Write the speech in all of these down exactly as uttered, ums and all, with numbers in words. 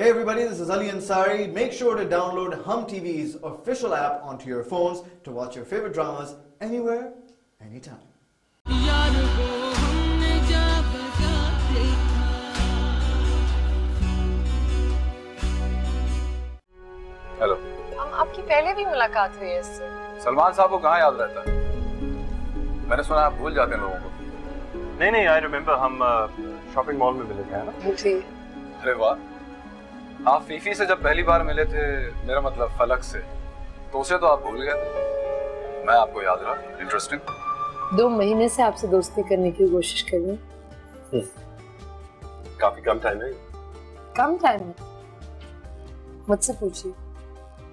Hey everybody, this is Ali Ansari. Make sure to download Hum T V's official app onto your phones to watch your favorite dramas anywhere, anytime. Hello. आपकी पहले भी मुलाकात हुई है इससे। सलमान साहब को कहाँ याद रहता है? मैंने सुना आप भूल जाते हैं लोगों को। नहीं नहीं, I remember, हम शॉपिंग मॉल में मिले थे ना? जी। अरे वाह, आप फीफी से जब पहली बार मिले थे, मेरा मतलब फलक से, तो उसे तो आप भूल गए, मैं आपको याद रहा। इंटरेस्टिंग। दो महीने से आपसे दोस्ती करने की कोशिश कर रही हूँ। काफी कम टाइम है। कम टाइम है? मुझसे पूछिए,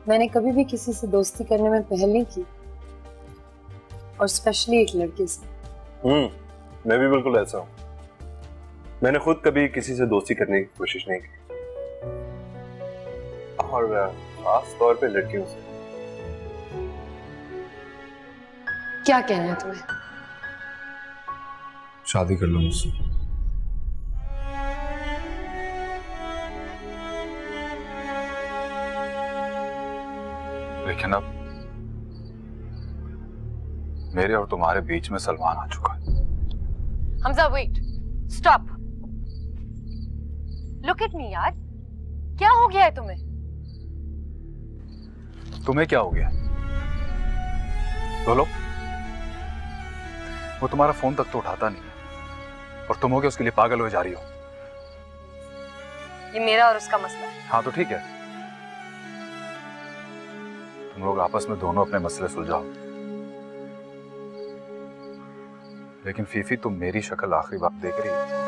मैंने कभी भी किसी से दोस्ती करने में पहल नहीं की, और स्पेशली एक लड़के से। हम्म, मैं भी बिल्कुल ऐसा हूँ। मैंने खुद कभी किसी से दोस्ती करने की कोशिश नहीं की, और खास तौर पे लड़कियों से। क्या कहना है तुम्हें? शादी कर लो मुझसे। लेकिन अब मेरे और तुम्हारे बीच में सलमान आ चुका है। Hamza, wait, stop. Look at me यार, क्या हो गया है तुम्हें? तुम्हें क्या हो गया? बोलो। वो तुम्हारा फोन तक तो उठाता नहीं है, और तुम हो के उसके लिए पागल हो जा रही हो। ये मेरा और उसका मसला है। हाँ तो ठीक है, तुम लोग आपस में दोनों अपने मसले सुलझाओ, लेकिन फीफी, तुम मेरी शक्ल आखिरी बार देख रही हो?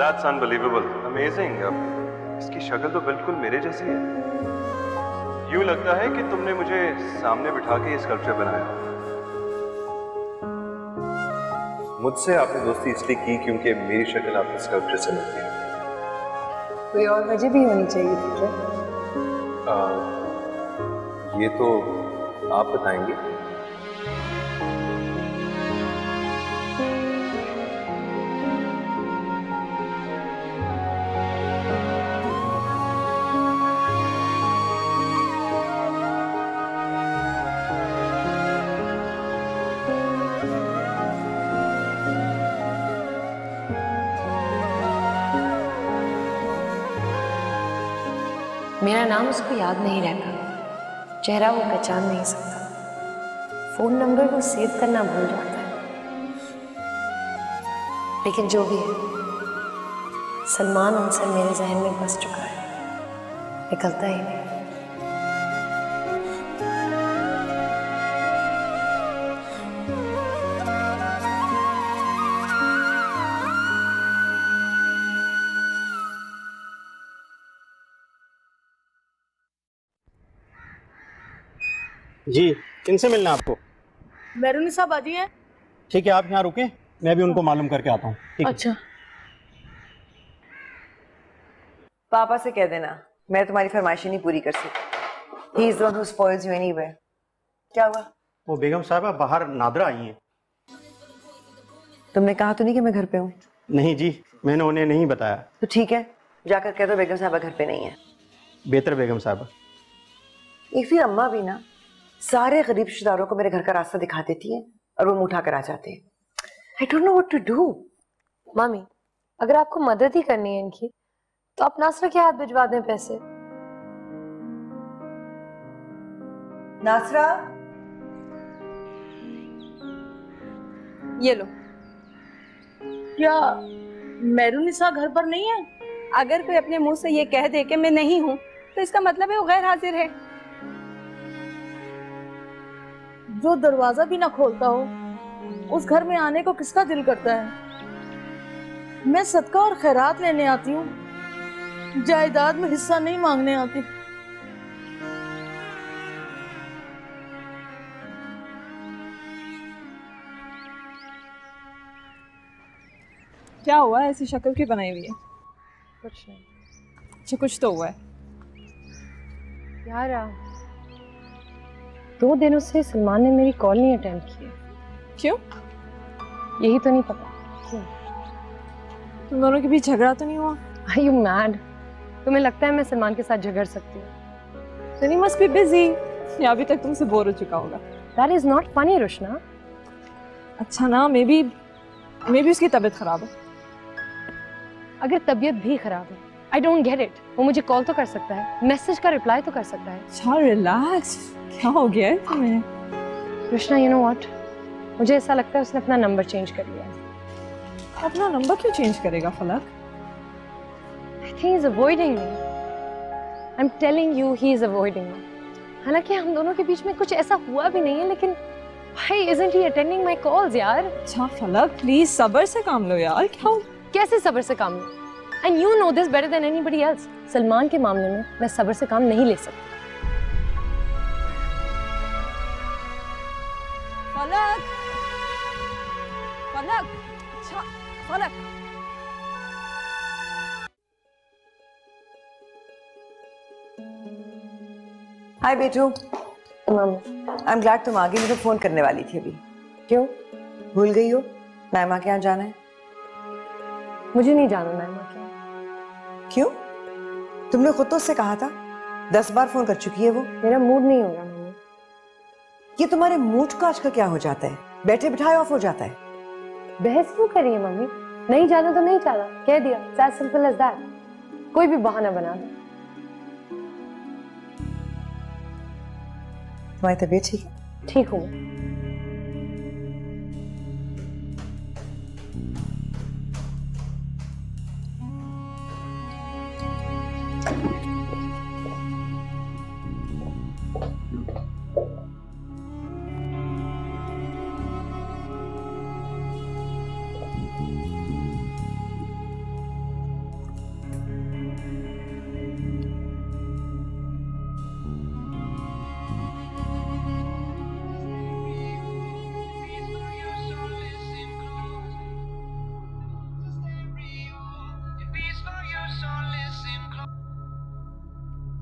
That's unbelievable, amazing. अब इसकी शक्ल तो बिल्कुल मेरे जैसी है। यूँ लगता है कि तुमने मुझे सामने बिठा के ये स्कल्पचर बनाया। मुझसे आपने दोस्ती इसलिए की क्योंकि मेरी शक्ल आपके स्कल्पचर से मिलती है। कोई और वजह भी होनी चाहिए थी क्या? ये तो आप बताएंगे। मेरा नाम उसको याद नहीं रहता, चेहरा वो पहचान नहीं सकता, फोन नंबर को सेव करना भूल जाता है, लेकिन जो भी है, सलमान आंसर मेरे जहन में बस चुका है, निकलता ही नहीं। जी, किनसे मिलना आपको? मैरूनी साहब आजी हैं। ठीक है, आप यहाँ रुकें, मैं भी उनको मालूम करके आता हूँ। अच्छा, पापा से कह देना मैं तुम्हारी फरमाइशी नहीं पूरी कर सकती। He is the one who spoils you anyway. क्या हुआ? वो बेगम साहबा बाहर नादरा आई हैं। तुमने कहा तो नहीं कि मैं घर पे हूँ? नहीं जी, मैंने उन्हें नहीं बताया। तो ठीक है, जाकर कह दो बेगम साहबा घर पे नहीं है। बेहतर बेगम साहबा। एक फिर अम्मा भी ना सारे गरीब रिश्तेदारों को मेरे घर का रास्ता दिखा देती है, और वो मुंह उठाकर आ जाते हैं। I don't know what to do. मामी, अगर आपको मदद ही करनी है इनकी, तो आप नासरा के हाथ भिजवा दें पैसे। नासरा, ये लो। क्या मैरूनिसा घर पर नहीं है? अगर कोई अपने मुंह से ये कह दे कि मैं नहीं हूँ, तो इसका मतलब है वो गैर हाजिर है। जो दरवाजा भी ना खोलता हो, उस घर में आने को किसका दिल करता है। मैं सदका और खैरात लेने आती हूँ, जायदाद में हिस्सा नहीं मांगने आती। क्या हुआ, ऐसी शक्ल क्यों बनाई हुई है? कुछ नहीं। अच्छा, कुछ तो हुआ है यार। दो दिनों से सलमान ने मेरी कॉल नहीं अटेंड की है। क्यों? यही तो नहीं पता क्यों। तुम दोनों के बीच झगड़ा तो नहीं हुआ? Are you mad? तुम्हें लगता है मैं सलमान के साथ झगड़ सकती हूँ? तो नहीं, मस्ट बी बिजी, या अभी तक तुमसे बोर हो चुका होगा। That is not funny, Rushna. अच्छा ना, मे बी मे बी उसकी तबीयत खराब है। अगर तबीयत भी खराब है, आई डोंट गेट इट। वो मुझे कॉल तो कर सकता है, मैसेज का रिप्लाई तो कर सकता है। अच्छा रिलैक्स, क्या हो गया तुम्हें? कृष्णा, यू नो व्हाट, मुझे ऐसा लगता है उसने अपना नंबर चेंज कर लिया है। अपना नंबर क्यों चेंज करेगा Falak? I think he is avoiding me. I am telling you, he is avoiding me. हालांकि हम दोनों के बीच में कुछ ऐसा हुआ भी नहीं है, लेकिन why isn't he attending my calls यार? अच्छा फलक, प्लीज सब्र से काम लो यार। क्या, कैसे सब्र से काम लो? And you know this better than anybody else. Salman के मामले में मैं सब्र से काम नहीं ले सकती। फलक, फलक, अच्छा, फलक। Hi बेटू। Mom, I'm glad तुम आ गई, मुझे फोन करने वाली थी अभी। क्यों? भूल गई हो? नायमा के यहाँ जाना है। मुझे नहीं जाना नायमा के। क्यों? तुमने खुद तो उससे कहा था, दस बार फोन कर चुकी है वो। मेरा मूड नहीं होगा मम्मी। ये तुम्हारे मूड का आज का क्या हो जाता है? बैठे बिठाए ऑफ हो जाता है। बहस क्यों कर रही है मम्मी? नहीं जाना तो नहीं जाना, कह दिया। It's as simple as that. कोई भी बहाना बना दो। तुम्हारी तबीयत ठीक है? ठीक हूँ।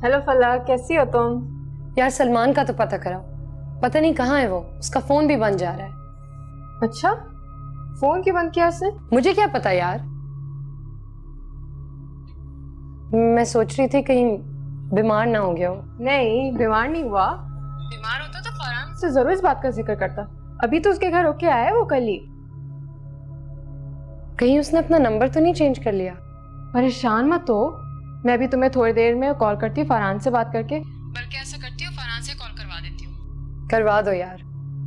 हेलो फला, कैसी हो तुम? यार सलमान का तो पता कराओ, पता नहीं कहाँ है वो। उसका फोन भी बंद जा रहा है। अच्छा, फोन क्यों बंद किया उसने? मुझे क्या पता यार, मैं सोच रही थी कहीं बीमार ना हो गया हो। नहीं, बीमार नहीं हुआ। बीमार होता तो फरहान से जरूर इस बात का जिक्र करता। अभी तो उसके घर होके आया है वो कल ही। कहीं उसने अपना नंबर तो नहीं चेंज कर लिया? परेशान मत हो, मैं भी तुम्हें थोड़ी देर में कॉल करती हूँ फरहान से बात करके। बल्कि ऐसा करती हूँ, फरहान से कॉल करवा देती हूँ। करवा दो यार।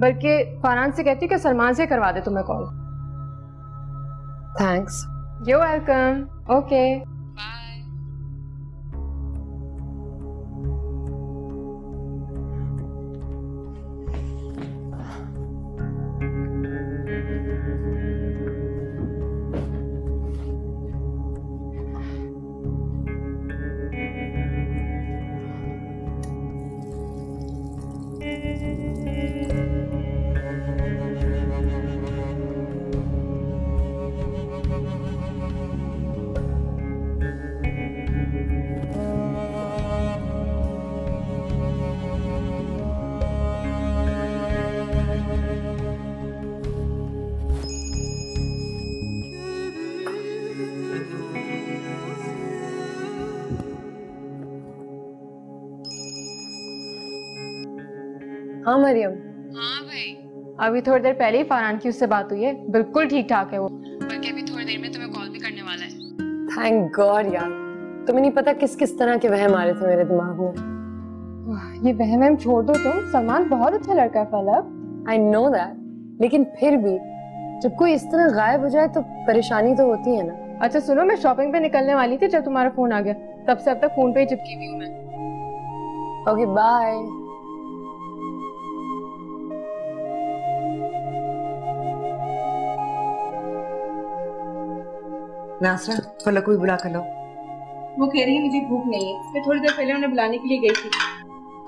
बल्कि फरहान से कहती हूँ कि सलमान से करवा दे तुम्हें call. Thanks. You welcome. Okay bye. हाँ मरियम। हाँ भाई, अभी थोड़ी देर पहले ही फरहान की उससे बात हुई है, बिल्कुल ठीक ठाक है वो। बल्कि अभी थोड़ी देर में तुम्हें कॉल भी करने वाला है। थैंक गॉड यार, तुम्हें नहीं पता किस किस तरह के वहम आ रहे थे मेरे दिमाग में। ये वहम वहम छोड़ दो तुम, सलमान बहुत अच्छा लड़का है फलक। आई नो दैट, लेकिन फिर भी जब कोई इस तरह गायब हो जाए तो परेशानी तो होती है ना। अच्छा सुनो, मैं शॉपिंग पे निकलने वाली थी जब तुम्हारा फोन आ गया, तब से अब तक फोन पे ही चिपकी हुई हूँ मैं। Okay bye. नासरा, फलक को भी बुला कर लो। वो कह रही है मुझे भूख नहीं है, मैं थोड़ी देर पहले उन्हें बुलाने के लिए गई थी।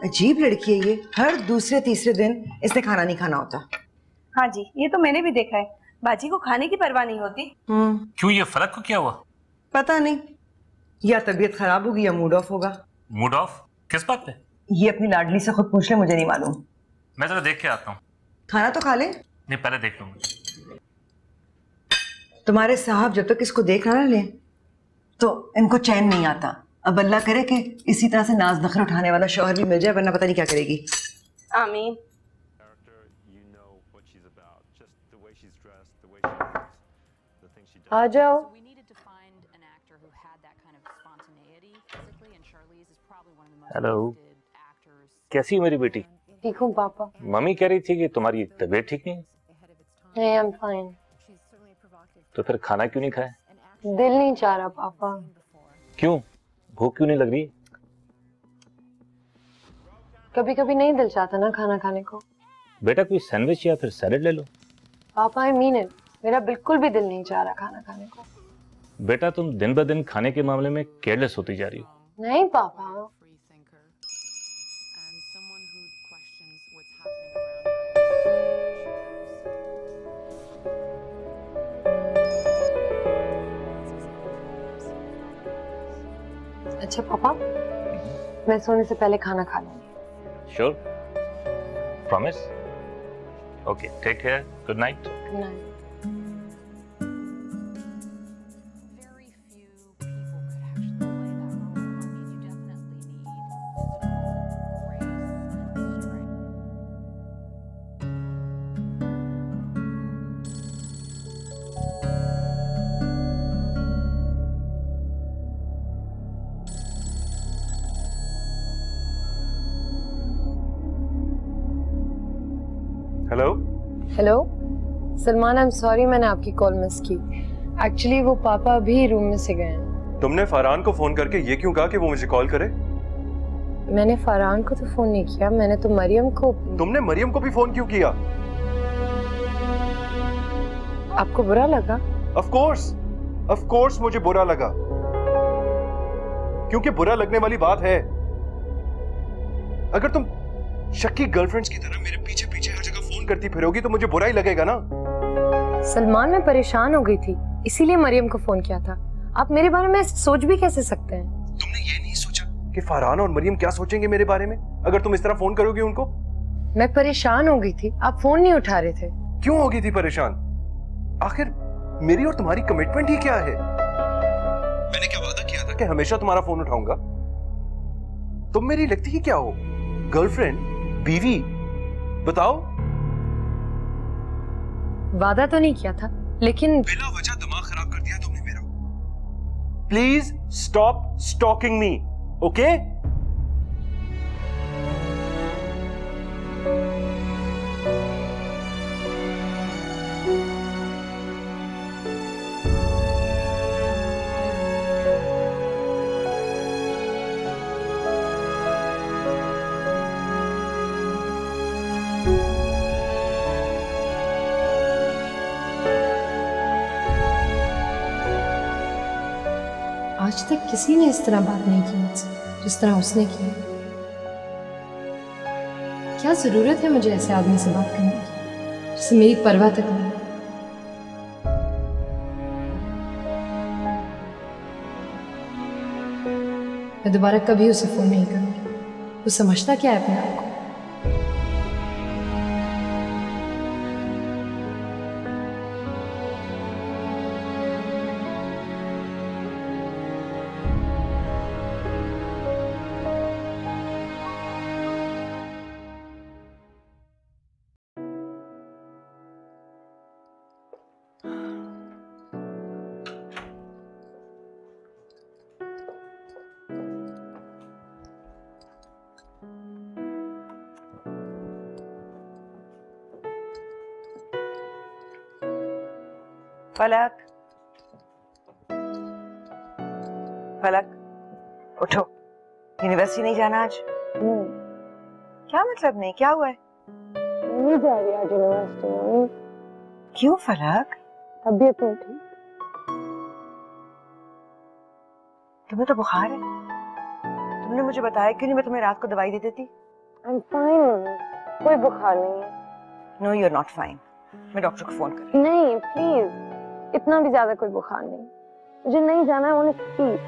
अजीब लड़की है ये, हर दूसरे तीसरे दिन इसने खाना नहीं खाना होता। हाँ जी, ये तो मैंने भी देखा है, बाजी को खाने की परवाह नहीं होती। क्यों, ये फलक को क्या हुआ? पता नहीं, या तबीयत खराब होगी या मूड ऑफ होगा। मूड ऑफ किस बात पे? ये अपनी लाडली से खुद पूछ ले, मुझे नहीं मालूम। मैं जरा देख के आता हूँ। खाना तो खा ले। नहीं, पहले देख लूंगा। तुम्हारे साहब जब तक तो इसको देख ना ले तो इनको चैन नहीं आता। अब अल्लाह करे कि इसी तरह से नाज नखर उठाने वाला शौहर भी मिल जाए, वरना पता नहीं क्या करेगी। आमीन। आ जाओ। हेलो, कैसी है मेरी बेटी? ठीक हूँ पापा। मम्मी कह रही थी कि तुम्हारी तबीयत ठीक नहीं। नहीं, I'm fine। तो फिर खाना क्यों नहीं खाया? दिल नहीं चाह रहा पापा। क्यों, भूख क्यों नहीं लग रही? कभी कभी नहीं दिल चाहता ना खाना खाने को। बेटा कोई सैंडविच या फिर सैलेड ले लो। पापा आई मीन इट, मेरा बिल्कुल भी दिल नहीं चाह रहा खाना खाने को। बेटा तुम दिन ब दिन खाने के मामले में केयरलेस होती जा रही हो। नहीं पापा। अच्छा पापा, मैं सोने से पहले खाना खा लूंगी। Sure, promise? Okay, take care, good night. Good night. Hello hello Salman, I am sorry मैंने आपकी कॉल मिस की। एक्चुअली वो पापा अभी रूम में से गए हैं। तुमने फरहान को फोन करके ये क्यों कहा कि वो मुझे कॉल करे? मैंने फरहान को तो फोन नहीं किया, मैंने तो मरियम को। तुमने मरियम को भी फोन क्यों किया? आपको बुरा लगा? ऑफ कोर्स, ऑफ कोर्स मुझे बुरा लगा, क्योंकि बुरा लगने वाली बात है। अगर तुम शक्की गर्लफ्रेंड्स की तरह मेरे पीछे पीछे हर जगह फोन करती फिरोगी तो मुझे बुरा ही लगेगा ना। सलमान मैं परेशान हो गई थी, इसीलिए मरियम को फोन किया था। आप मेरे बारे में सोच भी कैसे सकते हैं? तुमने ये नहीं सोचा कि फरहान और मरियम क्या सोचेंगे मेरे बारे में अगर तुम इस तरह फोन करोगी उनको? मैं परेशान हो गई थी, आप फोन नहीं उठा रहे थे। क्यों हो गई थी परेशान? आखिर मेरी और तुम्हारी कमिटमेंट ही क्या है? मैंने क्या वादा किया था कि हमेशा तुम्हारा फोन उठाऊंगा? तुम मेरी लगती ही क्या हो, गर्लफ्रेंड, बीवी? बताओ। वादा तो नहीं किया था, लेकिन बिना वजह दिमाग खराब कर दिया तुमने मेरा। Please stop stalking me, okay? आज तक किसी ने इस तरह बात नहीं की मुझसे जिस तरह उसने की। क्या जरूरत है मुझे ऐसे आदमी से बात करने की जिससे मेरी परवाह तक नहीं। मैं दोबारा कभी उसे फोन नहीं करूंगी। वो समझता क्या है अपने आप को? फलक, फलक उठो, यूनिवर्सिटी नहीं जाना आज? क्या मतलब नहीं, क्या हुआ है? नहीं जा रही आज यूनिवर्सिटी। क्यों फलक? तबीयत नहीं ठीक। तुम्हें तो बुखार है, तुमने मुझे बताया क्यों नहीं? मैं तुम्हें रात को दवाई दे देती। I'm fine मम्मी, कोई बुखार नहीं है। No, you're not fine. मैं डॉक्टर को फोन करूँ। नहीं प्लीज, इतना भी ज्यादा कोई बुखार नहीं, मुझे नहीं जाना है। उन्हें प्लीज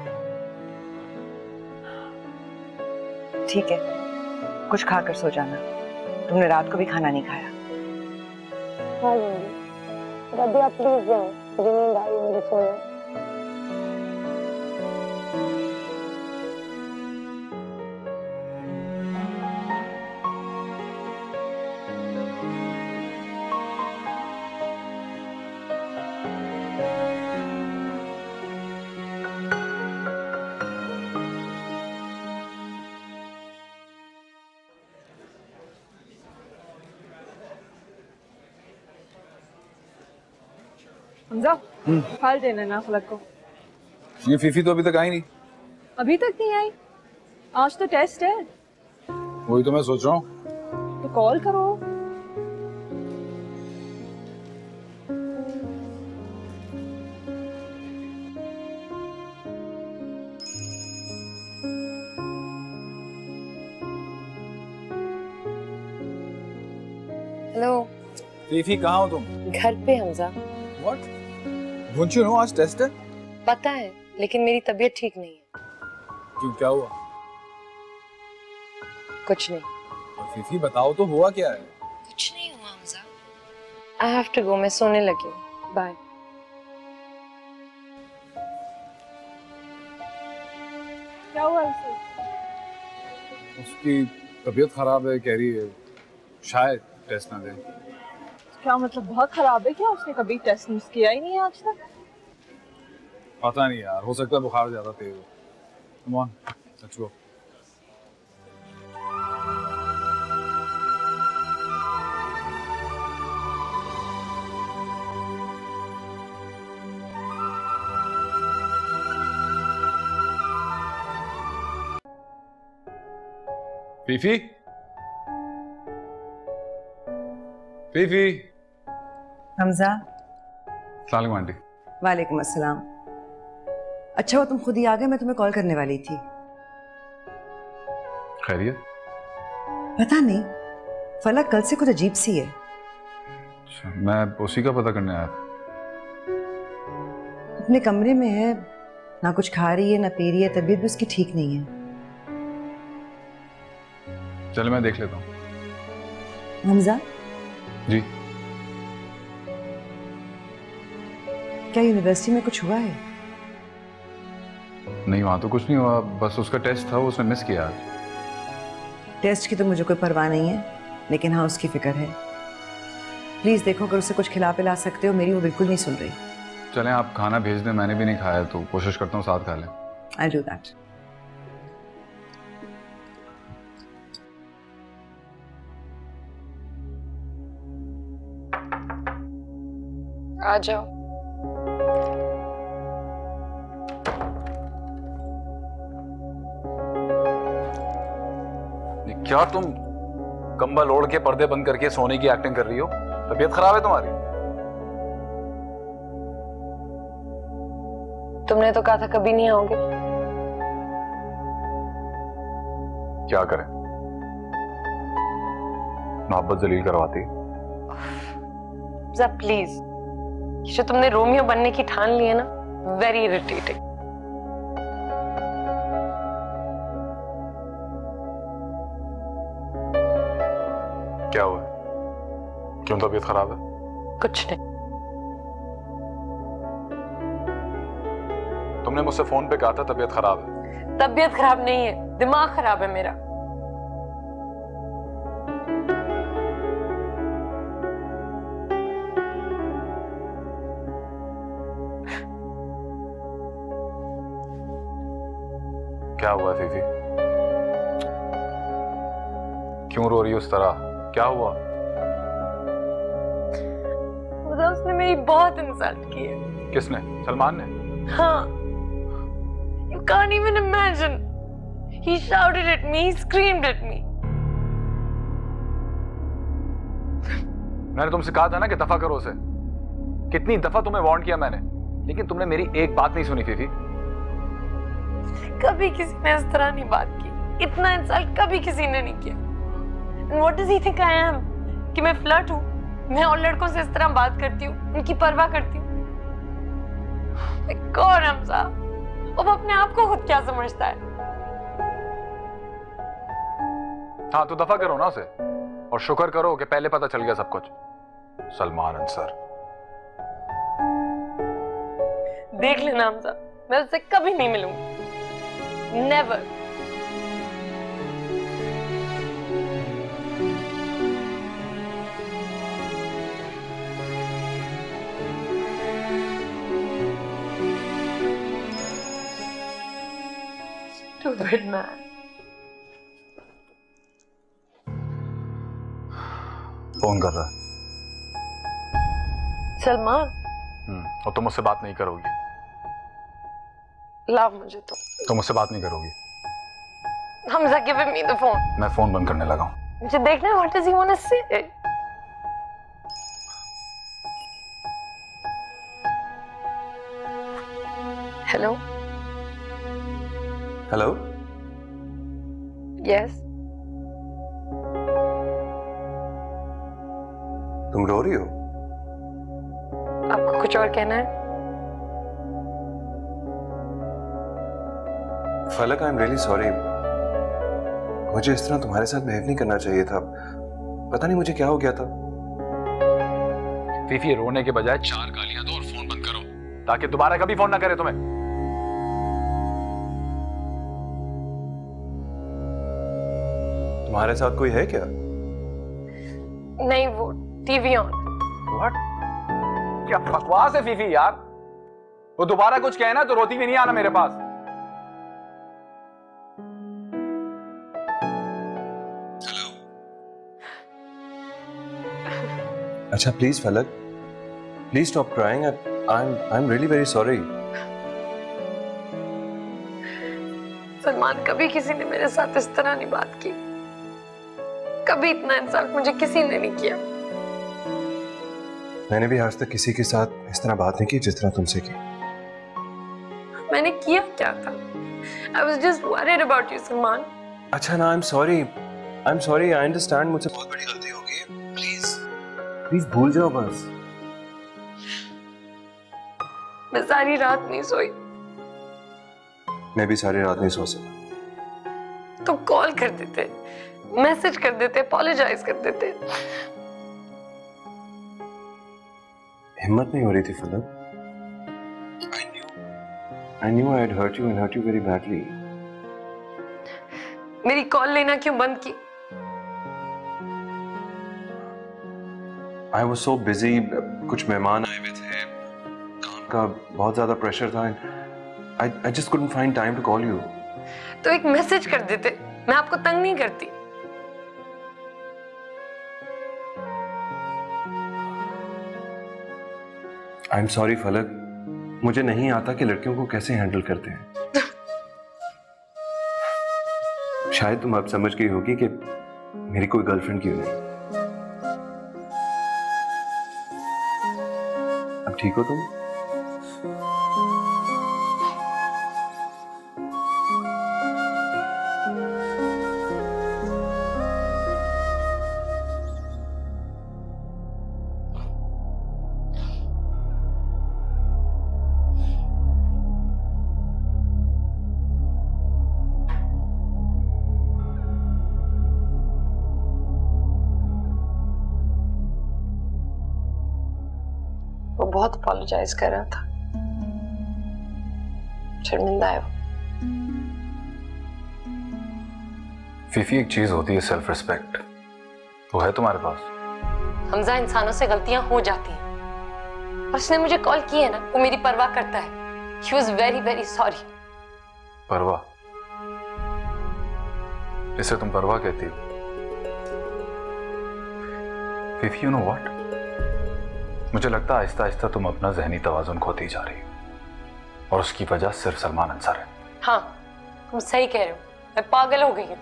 ठीक है, कुछ खा कर सो जाना। तुमने रात को भी खाना नहीं खाया। हाँ रबी आप प्लीज जाएं, मुझे नींद आ रही है, मुझे सोना है। फाइल देना ना फलक को। ये फीफी तो अभी तक आई नहीं। अभी तक नहीं आई? आज तो टेस्ट है। वही तो मैं सोच रहा हूँ। तो कॉल करो। हेलो फीफी, कहाँ हो तुम? घर पे Hamza. What? Don't you know, आज टेस्ट है? पता है, लेकिन मेरी तबीयत ठीक नहीं है। क्यों, क्या हुआ? कुछ नहीं। फीफी बताओ तो, हुआ क्या है? कुछ नहीं हुआ Hamza. I have to go, मैं सोने लगी हूँ। Bye. क्या हुआ उसे? उसकी तबीयत खराब है, कह रही है शायद टेस्ट ना दे। क्या मतलब बहुत खराब है क्या? उसने कभी टेस्ट किया ही नहीं आज तक। पता नहीं यार, हो सकता है बुखार ज्यादा तेज हो। Come on, let's go. Fifi, Fifi. Hamza. अस्सलाम आंटी। वालेकुम अस्सलाम। अच्छा वो तुम खुद ही आ गए, मैं तुम्हें कॉल करने वाली थी। खैरियत? पता नहीं, फलक कल से कुछ अजीब सी है। अच्छा, मैं उसी का पता करने आया था। अपने कमरे में है, ना कुछ खा रही है ना पी रही है, तबीयत भी उसकी ठीक नहीं है। चल मैं देख लेता हूँ। हमजा जी, क्या यूनिवर्सिटी में कुछ हुआ है? नहीं वहां तो कुछ नहीं हुआ, बस उसका टेस्ट था, वो उसने मिस किया। टेस्ट की तो मुझे कोई परवाह नहीं है, लेकिन हाँ उसकी फिक्र है। प्लीज देखो अगर उसे कुछ खिला पिला सकते हो, मेरी वो बिल्कुल नहीं सुन रही। चलें आप खाना भेज दें, मैंने भी नहीं खाया, तो कोशिश करता हूँ साथ खा लें। I do that. आ जाओ। क्या तुम कंबल ओढ़ के पर्दे बंद करके सोने की एक्टिंग कर रही हो? तबीयत खराब है तुम्हारी। तुमने तो कहा था कभी नहीं आओगे। क्या करें, मोहब्बत जलील करवाती। प्लीज, जो तुमने रोमियो बनने की ठान ली है ना, वेरी इरिटेटिंग। क्या हुआ, क्यों तबीयत खराब है? कुछ नहीं। तुमने मुझसे फोन पे कहा था तबीयत खराब है। तबीयत खराब नहीं है, दिमाग खराब है मेरा। क्या हुआ फीफी, क्यों रो रही हो उस तरह? क्या हुआ? उसने मेरी बहुत इंसल्ट की है। किसने? सलमान ने? हाँ। You can't even imagine. He shouted at me, he screamed at me. मैंने तुमसे कहा था ना कि दफा करो उसे। कितनी दफा तुम्हें वार्न किया मैंने, लेकिन तुमने मेरी एक बात नहीं सुनी फीफी। कभी किसी ने इस तरह नहीं बात की, इतना इंसल्ट कभी किसी ने नहीं किया। And what does he think I am? कि मैं फ्लर्ट हूँ, मैं और लड़कों से इस तरह बात करती हूँ, उनकी परवाह करती हूँ। कौन हमज़ा? अब अपने आप को खुद क्या समझता है? हाँ तो दफा करो ना उसे, और शुक्र करो कि पहले पता चल गया सब कुछ। सलमान अंसर देख लेना हमज़ा, मैं उससे कभी नहीं मिलूंगी। नेवर। Stupid man. फोन कर रहा है सलमान। हम्म, और तुम उससे बात नहीं करोगी? लाभ मुझे तो तुम मुझसे बात नहीं करोगी? Hamza give me the phone. मैं फोन बंद करने लगा हूँ। मुझे देखना है what does he want to say. Hello hello yes. तुम रो रही हो? आपको कुछ और कहना है? फलक, आई एम रियली सॉरी। मुझे इस तरह तुम्हारे साथ बिहेव नहीं करना चाहिए था। पता नहीं मुझे क्या हो गया था। फीफी, रोने के बजाय चार गालियां दो और फोन बंद करो ताकि दोबारा कभी फोन ना करे तुम्हें। तुम्हारे साथ कोई है क्या? नहीं, वो टीवी ऑन। व्हाट? क्या बकवास है फीफी यार। वो दोबारा कुछ कहे ना तो रोती भी नहीं आना मेरे पास। अच्छा please Falak, please stop crying. I am I am really very sorry. Salman, कभी किसी ने मेरे साथ इस तरह नहीं बात की, कभी इतना इंसल्ट मुझे किसी ने नहीं किया। मैंने भी आज तक किसी के साथ इस तरह बात नहीं की जिस तरह तुमसे की। मैंने किया क्या था? I was just worried about you, Salman. अच्छा ना, I am sorry, I am sorry, I understand. मुझसे बहुत बड़ी गलती हो गई है। प्लीज प्लीज भूल जाओ बस। मैं सारी रात नहीं सोई। मैं भी सारी रात नहीं सो सका। तुम कॉल कर देते, मैसेज कर देते, अपॉलोजाइज कर देते। हिम्मत नहीं हो रही थी फलक। I knew, I knew I had hurt you and hurt you very badly. मेरी कॉल लेना क्यों बंद की? I was so busy, कुछ मेहमान आए हुए थे, काम का बहुत ज़्यादा प्रेशर था। I I just couldn't find time to call you. तो एक मैसेज कर देते, मैं आपको तंग नहीं करती। I'm sorry फलक, मुझे नहीं आता कि लड़कियों को कैसे हैंडल करते हैं। शायद तुम अब समझ गई होगी कि मेरी कोई गर्लफ्रेंड क्यों नहीं। ठीक हो तुम? बहुत अपॉलोजाइज कर रहा था, शर्मिंदा है वो। फीफी, एक चीज होती है सेल्फ रिस्पेक्ट, वो है तुम्हारे पास? हमज़ा, इंसानों से गलतियां हो जाती हैं। और उसने मुझे कॉल की है ना, वो मेरी परवाह करता है। He was very very sorry. परवाह? इसे तुम परवाह कहती हो? फीफी, यू नो व्हाट, मुझे लगता है आहिस्ता आहिस्ता तुम अपना जहनी तवाजुन खोती जा रही हो और उसकी वजह सिर्फ सलमान अंसार है। हाँ, तुम सही कह रहे हो, मैं पागल हो गई हूँ।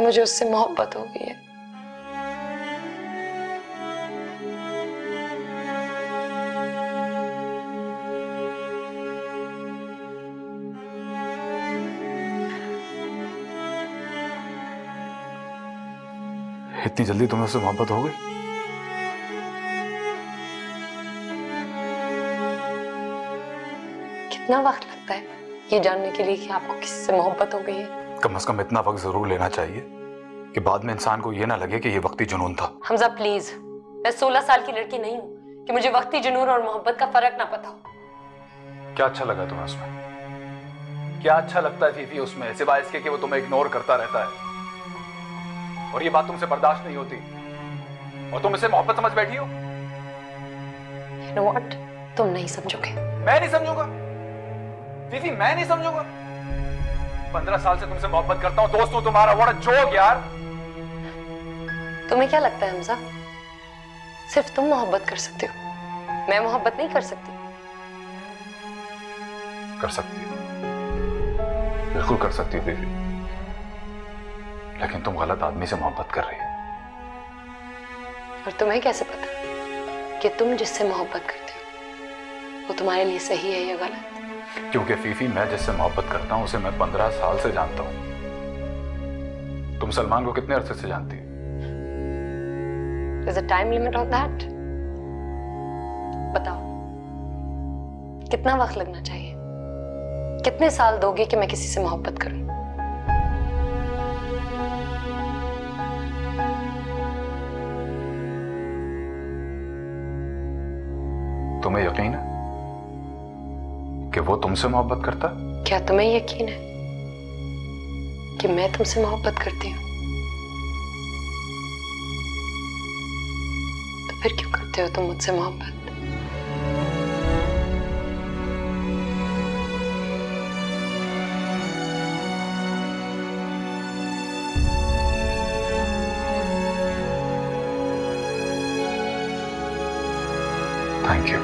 मुझे उससे मोहब्बत हो गई है। इतनी जल्दी तुम्हें उससे मोहब्बत हो गई? कितना वक्त लगता है ये जानने के लिए कि आपको किसी से मोहब्बत हो गई है? कम से कम इतना वक्त जरूर लेना चाहिए कि बाद में इंसान को ये ना लगे कि ये वक्ती जुनून था। हमजा प्लीज, मैं सोलह साल की लड़की नहीं हूँ कि मुझे वक्ती जुनून और मोहब्बत का फर्क ना पता हो। क्या अच्छा लगा तुम्हें उसमें? क्या अच्छा लगता है फीफी उसमें सिवाय इसके कि वो तुम्हें इग्नोर करता रहता है और ये बात तुमसे बर्दाश्त नहीं होती और तुम इसे मोहब्बत समझ बैठी हो। You know what? तुम नहीं समझोगे। मैं नहीं समझूंगा फीफी, मैं नहीं समझूंगा। पंद्रह साल से तुमसे मोहब्बत करता हूँ, दोस्त हूँ तुम्हारा, व्हाट अ जोक यार। तुम्हें क्या लगता है हमजा सिर्फ तुम मोहब्बत कर सकते हो, मैं मोहब्बत नहीं कर सकती? कर सकती हो, बिल्कुल कर सकती हो फीफी, लेकिन तुम गलत आदमी से मोहब्बत कर रही हो। और तुम्हें कैसे पता कि तुम जिससे मोहब्बत करते हो वो तुम्हारे लिए सही है या गलत? क्योंकि फीफी मैं जिससे मोहब्बत करता हूं उसे मैं पंद्रह साल से जानता हूं। तुम सलमान को कितने अरसे से जानती हो? There's a time limit on that? बताओ कितना वक्त लगना चाहिए, कितने साल दोगे कि मैं किसी से मोहब्बत करूं? तुम्हें यकीन है कि वो तुमसे मोहब्बत करता? क्या तुम्हें यकीन है कि मैं तुमसे मोहब्बत करती हूँ? तो फिर क्यों करते हो तुम मुझसे मोहब्बत? Thank you.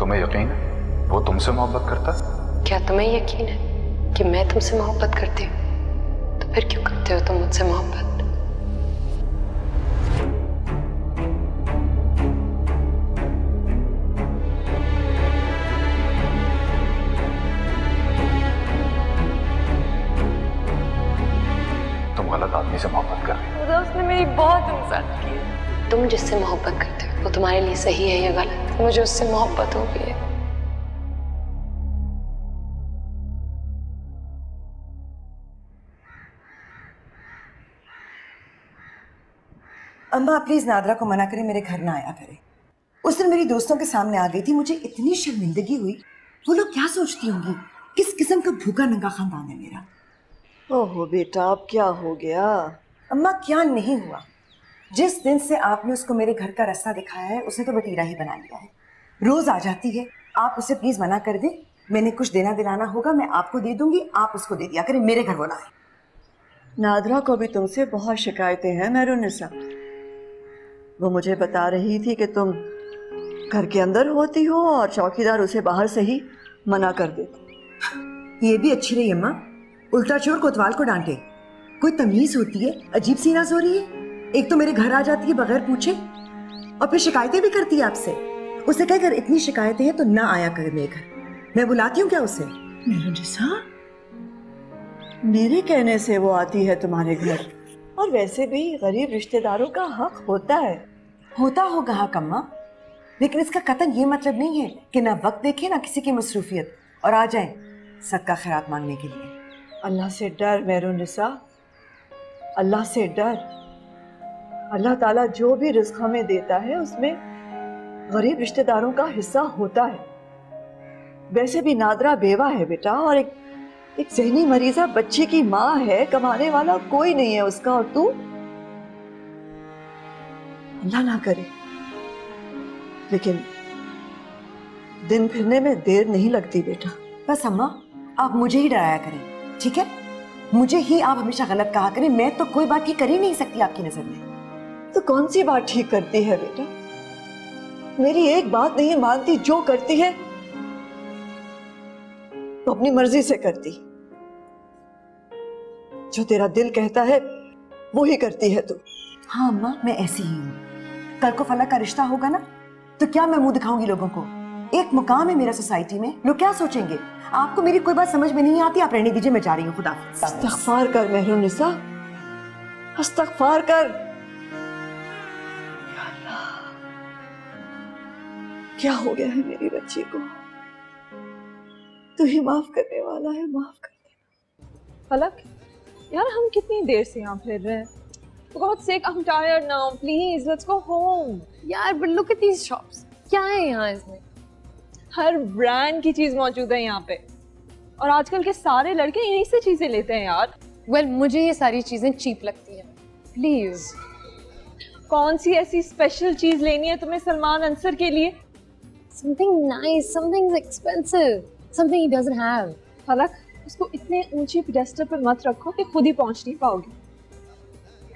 तुम्हें यकीन है वो तुमसे मोहब्बत करता? क्या तुम्हें यकीन है कि मैं तुमसे मोहब्बत करती हूँ? तो फिर क्यों करते हो तुम मुझसे मोहब्बत? तुम गलत आदमी से मोहब्बत कर रही हो। उसने मेरी बहुत इंसाफ की है। तुम जिससे मोहब्बत करते हो वो तुम्हारे लिए सही है या गलत? मुझे उससे मोहब्बत हो गई है। अम्मा प्लीज नादरा को मना करें, मेरे घर ना आया करे। उस दिन मेरी दोस्तों के सामने आ गई थी, मुझे इतनी शर्मिंदगी हुई। वो लोग क्या सोचती होंगी, किस किस्म का भूखा नंगा खानदान है मेरा। ओहो बेटा अब क्या हो गया? अम्मा क्या नहीं हुआ, जिस दिन से आपने उसको मेरे घर का रास्ता दिखाया है उसने तो बटीरा ही बना लिया है। रोज आ जाती है, आप उसे प्लीज मना कर दें। मैंने कुछ देना दिलाना होगा मैं आपको दे दूंगी, आप उसको दे दिया करें, मेरे घर वो ना आए। नादरा को भी तुमसे बहुत शिकायतें हैं मैरूनिसा। वो मुझे बता रही थी कि तुम घर के अंदर होती हो और चौकीदार उसे बाहर से ही मना कर देते। ये भी अच्छी रही अम्मा, उल्टा चोर कोतवाल को डांटे। कोई तमीज होती है, अजीब सी नाज हो रही है। एक तो मेरे घर आ जाती है बगैर पूछे और फिर शिकायतें भी करती है आपसे। उसे कहकर इतनी शिकायतें हैं तो ना आया कर मेरे घर। मैं बुलाती हूँ क्या उसे? मेरा जिसा, मेरे कहने से वो आती है तुम्हारे घर। और वैसे भी गरीब रिश्तेदारों का हक होता है। होता होगा हक अम्मा, लेकिन इसका कतन ये मतलब नहीं है कि ना वक्त देखे ना किसी की मसरूफियत और आ जाए सदका खैरात मांगने के लिए। अल्लाह से डर मेरे निसा, अल्लाह से डर। अल्लाह ताला जो भी रिस्क हमें देता है उसमें गरीब रिश्तेदारों का हिस्सा होता है। वैसे भी नादरा बेवा है बेटा, और एक एक जहनी मरीजा बच्चे की माँ है। कमाने वाला कोई नहीं है उसका, और तू? अल्लाह ना करे, लेकिन दिन फिरने में देर नहीं लगती बेटा। बस अम्मा, आप मुझे ही डराया करें, ठीक है? मुझे ही आप हमेशा गलत कहा करें। मैं तो कोई बात ठीक कर ही नहीं सकती आपकी नजर में। तो कौन सी बात ठीक करती है बेटा? मेरी एक बात नहीं मानती, जो करती है तो अपनी मर्जी से करती, जो तेरा दिल कहता है वो ही करती है तू। हाँ अम्मा, मैं ऐसी ही हूँ। कल को फलक का रिश्ता होगा ना, तो क्या मैं मुंह दिखाऊंगी लोगों को? एक मुकाम है मेरा सोसाइटी में, लोग क्या सोचेंगे? आपको मेरी कोई बात समझ में नहीं आती, आप रहने दीजिए, मैं जा रही हूँ। खुदा इस्तग़फ़ार कर महरून निसा, इस्तग़फ़ार कर। या अल्लाह, क्या हो गया है मेरी बच्ची को? तू ही माफ करने वाला है, माफ कर देना। फलक यार, हम कितनी देर से यहाँ फिर रहे हैं। बहुत सिक, I'm tired now, please let's go home। यार but look at these shops, क्या है यहाँ? इसमें हर ब्रांड की चीज मौजूद है यहाँ पे, और आजकल के सारे लड़के यही से चीजें लेते हैं यार। well मुझे ये सारी चीजें चीप लगती हैं। प्लीज, कौन सी ऐसी स्पेशल चीज लेनी है तुम्हें सलमान अंसर के लिए? something nice, something expensive, something he doesn't have। फलक, उसको इतने ऊंचे पेडस्टल पर मत रखो कि खुद ही पहुंच नहीं पाओगे।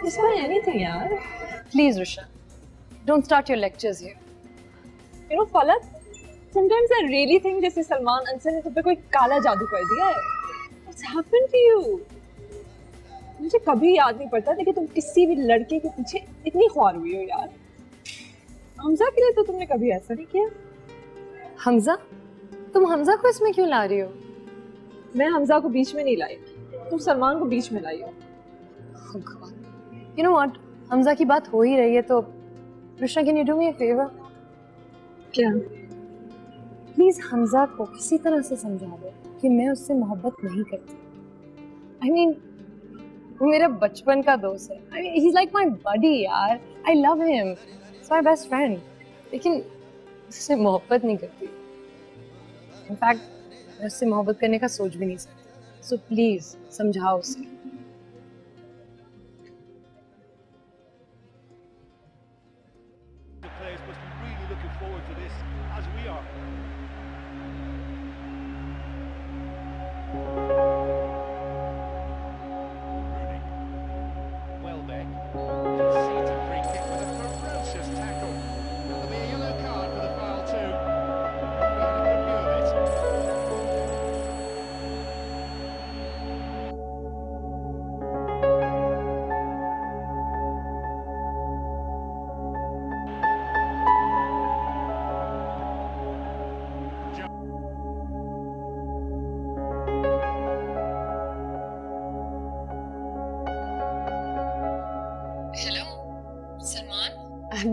इसमें एनीथिंग यार। Please Risha, don't start your lectures here. You know Falak, sometimes I really think जैसे सलमान अंसर ने तुम पे कोई काला जादू कर दिया है। What's happened to you? मुझे कभी याद नहीं पड़ता था कि तुम किसी भी लड़के के पीछे इतनी ख्वार हुई हो यार। हमजा के लिए तो तुमने कभी ऐसा नहीं किया। हमजा? तुम हमजा को इसमें क्यों ला रही हो? मैं हमजा को बीच में नहीं लाई, तुम सलमान को बीच में लाई हो। You know what? हमजा की बात हो ही रही है तो Risha, can you do me a favor? क्या? प्लीज हमजा को किसी तरह से समझा दो कि मैं उससे मोहब्बत नहीं करती। I mean, वो मेरा बचपन का दोस्त है। I mean, he's like my buddy यार। I love him, he's my best friend। लेकिन उससे मोहब्बत नहीं करती। इनफैक्ट मैं उससे मोहब्बत करने का सोच भी नहीं सकती। सो प्लीज समझाओ उसे।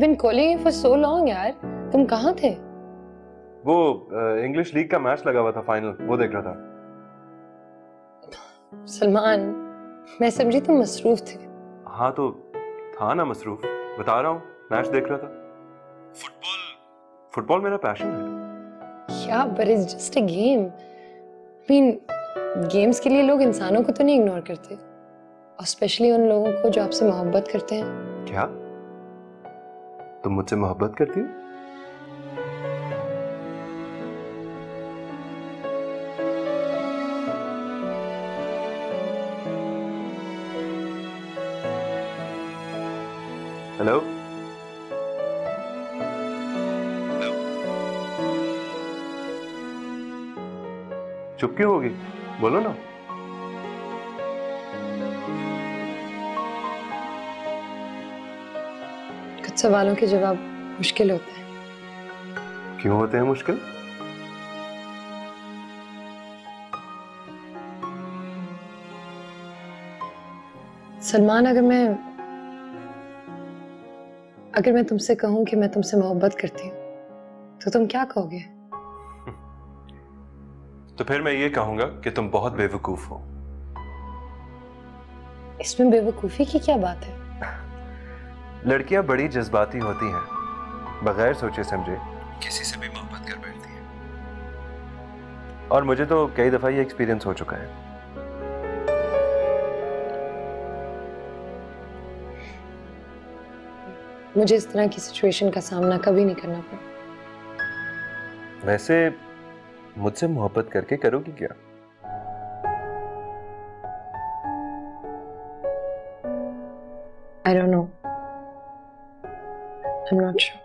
Been calling you for so long यार, तुम कहाँ थे? वो इंग्लिश लीग का मैच लगा हुआ था, फाइनल, वो देख रहा था। सलमान, मैं समझी तुम मसरूफ थे। हाँ तो था ना मसरूफ, बता रहा हूँ, मैच देख रहा था। फुटबॉल, फुटबॉल मेरा पैशन है। Yeah, but it's just a game. I mean, games के लिए लोग इंसानों को तो नहीं इग्नोर करते, और स्पेशली उन लोगों को जो आपसे मोहब्बत करते हैं। क्या तुम मुझसे मोहब्बत करती हो? हेलो हेलो, चुप क्यों होगी? बोलो ना। सवालों के जवाब मुश्किल होते हैं। क्यों होते हैं मुश्किल? सलमान, अगर मैं अगर मैं तुमसे कहूं कि मैं तुमसे मोहब्बत करती हूं तो तुम क्या कहोगे? तो फिर मैं ये कहूंगा कि तुम बहुत बेवकूफ हो। इसमें बेवकूफी की क्या बात है? लड़कियां बड़ी जज्बाती होती हैं, बगैर सोचे समझे किसी से भी मोहब्बत कर बैठती हैं। और मुझे तो कई दफा ये एक्सपीरियंस हो चुका है। मुझे इस तरह की सिचुएशन का सामना कभी नहीं करना पड़ा। वैसे मुझसे मोहब्बत करके करोगी क्या? I don't know. I'm not sure.